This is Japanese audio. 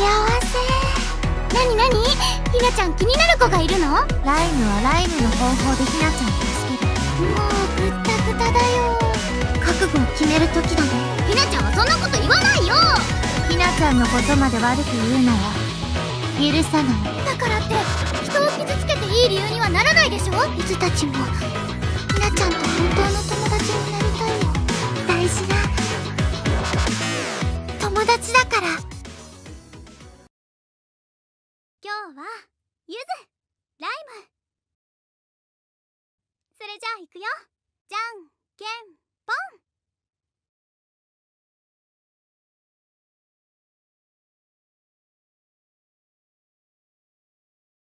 なになに、ひなちゃん気になる子がいるの？ライムはライムの方法でひなちゃんを助ける。もうぐったぐただよ。覚悟を決める時だね。ひなちゃんはそんなこと言わないよ。ひなちゃんのことまで悪く言うなら許さない。だからって人を傷つけていい理由にはならないでしょ。ゆずたちもひなちゃんと本当の友達になりたいよ。大事な友達だから。今日はゆず、ライム。それじゃあ行くよ。じゃんけん